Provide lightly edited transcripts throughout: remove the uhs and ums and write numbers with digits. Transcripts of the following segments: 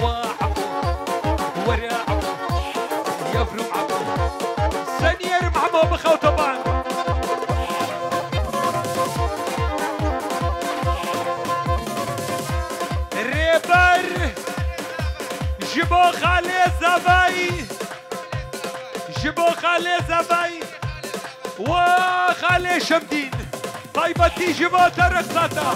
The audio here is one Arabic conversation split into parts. وعمو ورا عمو يفرم عمو سنير محمو بخو طبعا جبو خالي زباي جبو خالي زباي وخالي شمدين طيبتي جبو ترقصتا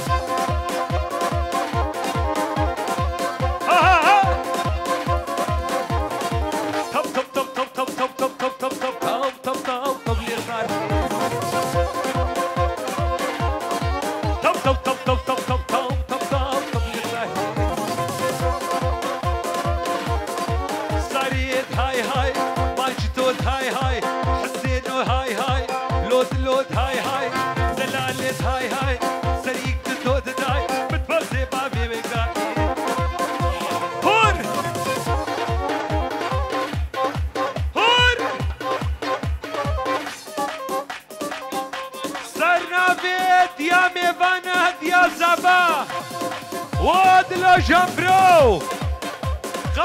جمبرو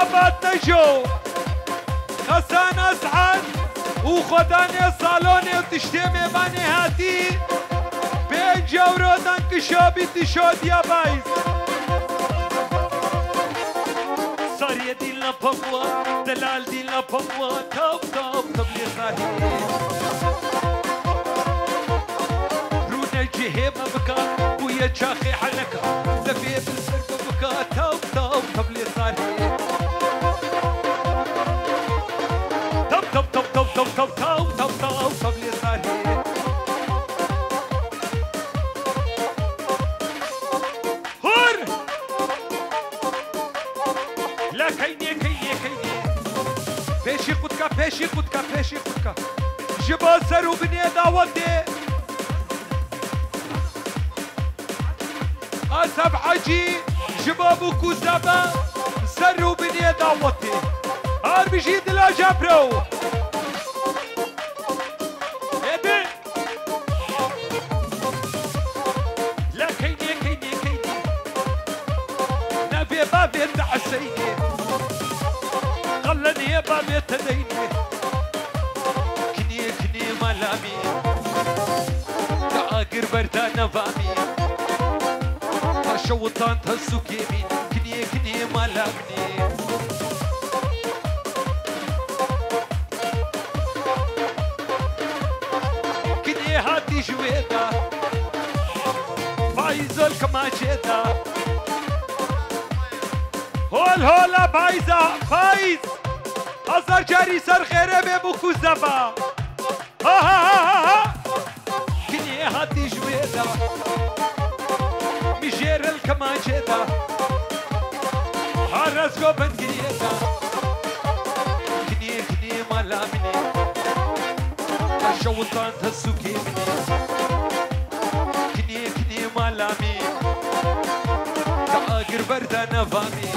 خبط نجو خسان اسعد وخدان صالوني وتشتي ميباني هاتي بين جورودان كشابي تشود يا بايز صار يدي لا بابوا دلال دي لا بابوا توب توب توب لي خاري رونا جهيب بكا ويا شاخي حلك زفيف السرقه توب توب توب لي صار توب توب توب توب توب توب توب توب توب توب لي صار هور لا كيني كيني كيني بيشي قدكا بيشي قدكا بيشي قدكا جبا سرو بني داودي أسب حجي شباب وكوسابا سروا بني دعوتي هار بيجي دلا جابرو هادي لا كيني كيني كيني نبي بابي تعسيني خلني بابي تديني كني كني ملامي تعاقر بردان فامي شوطان تسوكي مين كني كني ملامني كني هاتي جويتا بايزول كما جيتا هول هولا بايزا بايز أزر جاري سر خيري ببوكو زبا ها ها ها كني هاتي جويتا مجير الكمانجيتا هارزقو بنجريتا كني كني ملامني الشوطان تسوكي مني كني كني ملامي تعاقر بردان فامي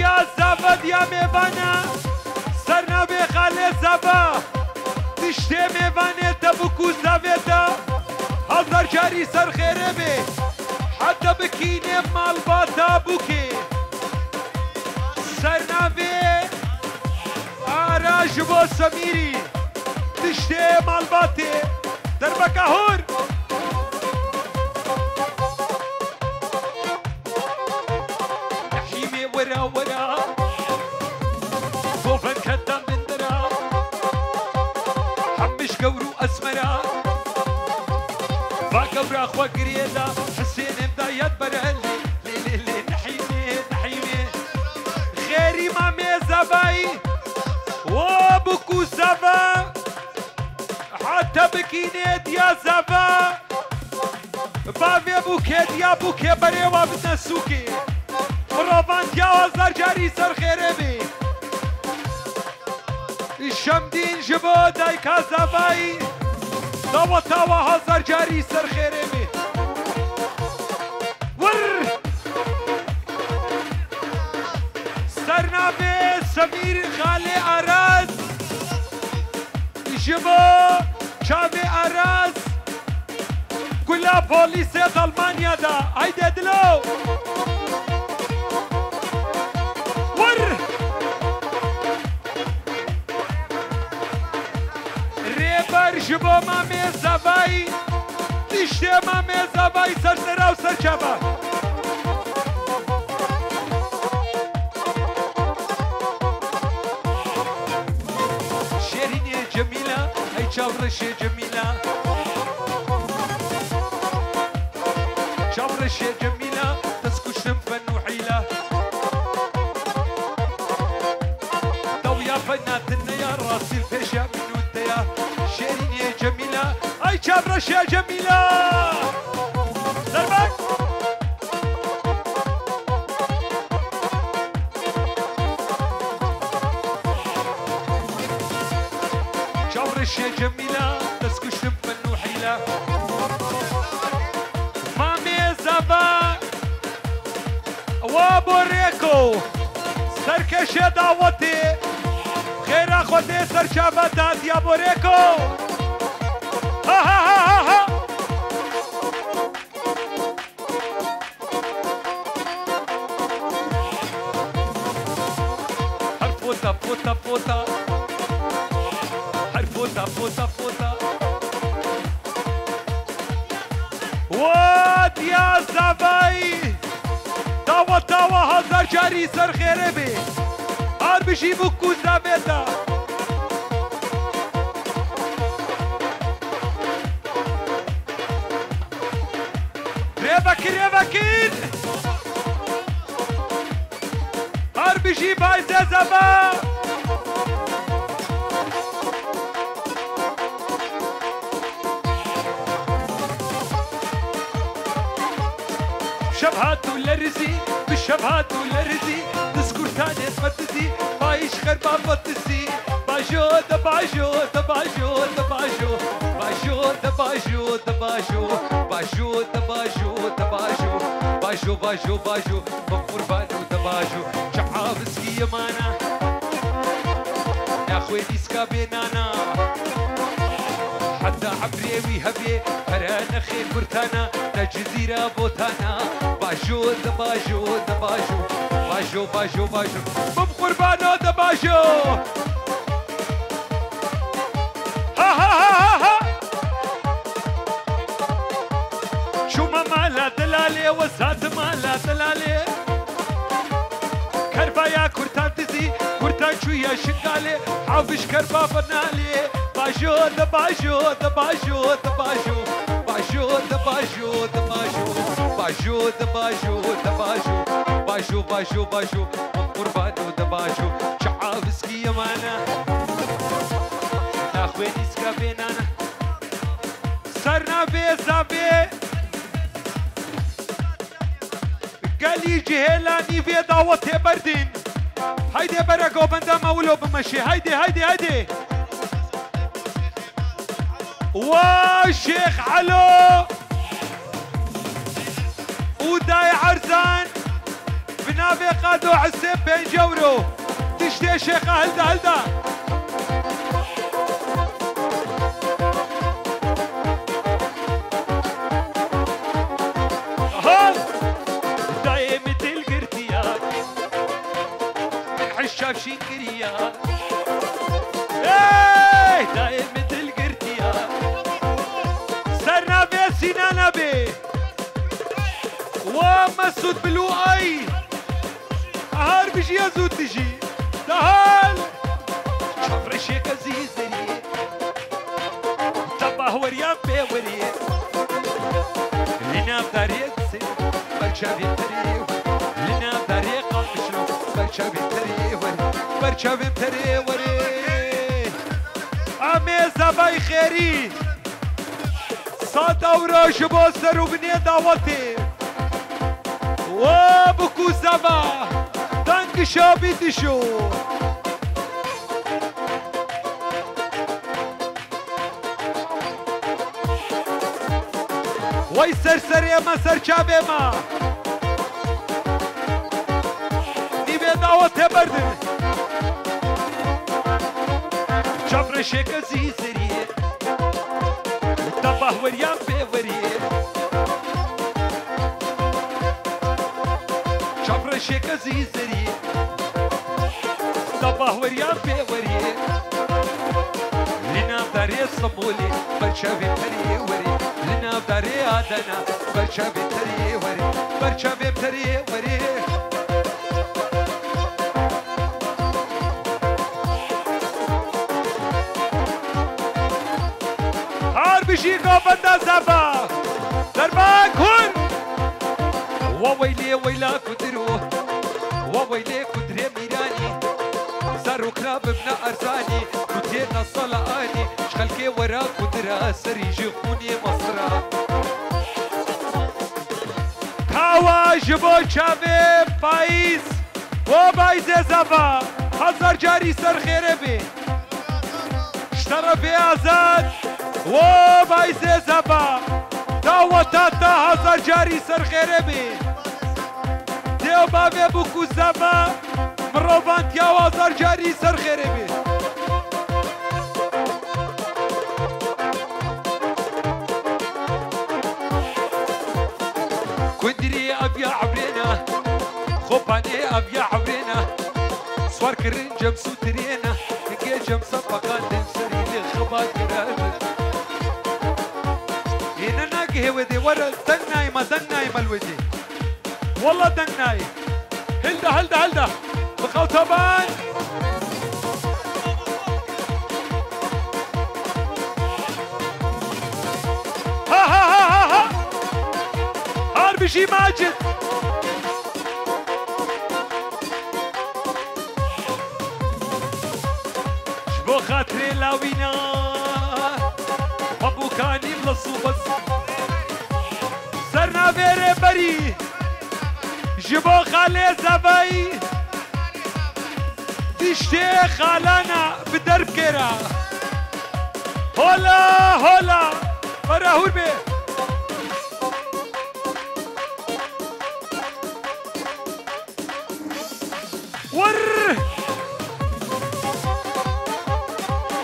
دربك يا ميبانا سرنا بخالي زبا تشتي ميباني تبوكو زبيتا هزار جاري سر خيري بي حتى بكيني مالباتا بوكي سرنافي عراج بو سميري تشتي مالباتي دربك هور نحيمي ورا ورا صوفا كدا من درا حبش قورو اسمرا باكا برا اخوة قريدا حسين بدايات برالي ليلي نحيمي نحيمي غيري مامي زباي وابوكو زبا حتى بكينيت يا زبا بافي بوكيت يا بوكي بريوا بدنا سوكي مروفانت يا وزار جاري سر خيربي الشمدين جبو دايكا زباي دوا توا هزار جاري سر خيربي سرنابه سمير خالي أراز جبو شابي أراز كلها بوليسات ألمانيا دا هيدا دلو ور ريبر جبو مامي زباي تشتي مامي زباي سرسرا وسرشابا شابرش جميلة شابرش جميلة تسكو شنفن وحيلة ضويا بنات النيا راسي الفيشة من وديا شيرين يا جميلة أي شابرش يا جميلة ضربك يا جميلة تسكو شنفن وحيلة مامي زبا وابوريكو سركشة دعوتي خير أخوتي سرشابة داد يا بوريكو ها ها ها ها هرفوتا فوتا فوتا فوتا فوتا فوتا واد يا زباي توا توا هزار جاري سر خيربي عار بشي بوكو زبدا ريباكير ريباكير عار بشي باي زبا شبهات ولا رزي بالشبهات ولا رزي تسكر ثاني تمتزي بايش خربان بطزي باجود باجود باجود باجود باجود باجود باجود باجود باجود باجود باجود باجود بفور بانو دباجو شحاب سكي مانا يا خوي ديسكا بينانا حتى عبريوي هبيه هرانا خير كرتانا لجزيرة بوتانا باجو دباجو دباجو باجو باجو باجو بم قربانو دباجو ها ها ها ها شو ماما لا دلالي وزاد ما لا دلالي كربا يا كرتان تزي كرتان شو يا شقالي حافش كربا بنالي باجو دباجو دباجو دباجو باجو دباجو دباجو باجو دباجو دباجو باجو باجو باجو قربانو دباجو شعاب سكي يمانا ناخوين اسكا بينانا سرنا بيزابي قالي جهيلاني في دعوتي بردين هيدي براكو بندام ولو بمشي هيدي هيدي هيدي والشيخ علو وداي عرزان بنابي قادو عسيب بين جورو تشتي شيخ هلدا هلدا هل داي مثل شكريا ايه دايم مثل قرتيا سرنا بيه سنانا بيه ومسود بالوقاي هار بيجي يا زود تجي تعال شوف رشيك عزيزي طبا وريا بيه وريا لنا بداريك سن برشاوي الطريق لنا بداريك قلب برشاوي الطريق برشاوي الطريق وري عمي زباي خيري صاد أورا شبو سرو بني دعوتي وابوكو زبا تنك شابي تشو وای سرسری ما سرچابه ما دیوه دعوته بردن چپر شکل زی زریه تباه وریم بیوریه چپر شکل زی زریه تباه وریم بیوریه لینام داری سمولی برچاوی پری وری لنا بداري عدنا برشا بيبتري وري برشا بيبتري وري هار بيجي قابلنا زبا درباك هن وويلي ويلا كدرو وويلي كدري ميراني زارو كلاب بنا أرزاني كدرينا الصلاقاني شخلكي ورا كدرا سريجي خوني جبو چاوه پاییز و بایز زبا هزار جاری سر خیره بی شترفی ازاد و بایز زبا داوتا تا هزار جاری سر خیره بی دیو باوی بوکو زبا مروبان تیاو هزار جاری سر خیره بی كندري أبيا عبرينا خوباني أبيا عبرينا صور كرين جمسو ترينا نكي جمسا بقان تنسري لخبات كرامل هنا ناقه ودي ورا دنايم الودي والله دنايم هلدا بخوطبان بيجي ماجد شبو خاطري لاوينا بابو كاني بلصو بس سرنا بيري بري جبو خالي زباي دشتي خالانا بدرب كيرا هولا براهور بيه ور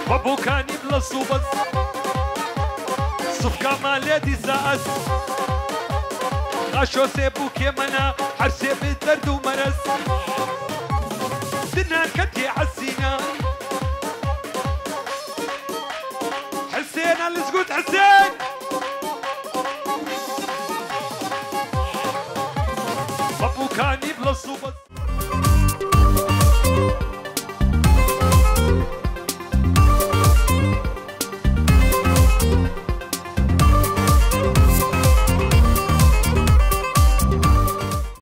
بابو كاني بلا صوبت صفقة ماليدي زاس غاشو سيبو كيمانا حرسي بالدرد ومرس دنا كتي عالسينا حسين الزقوت حسين بابو كاني بلا صوبت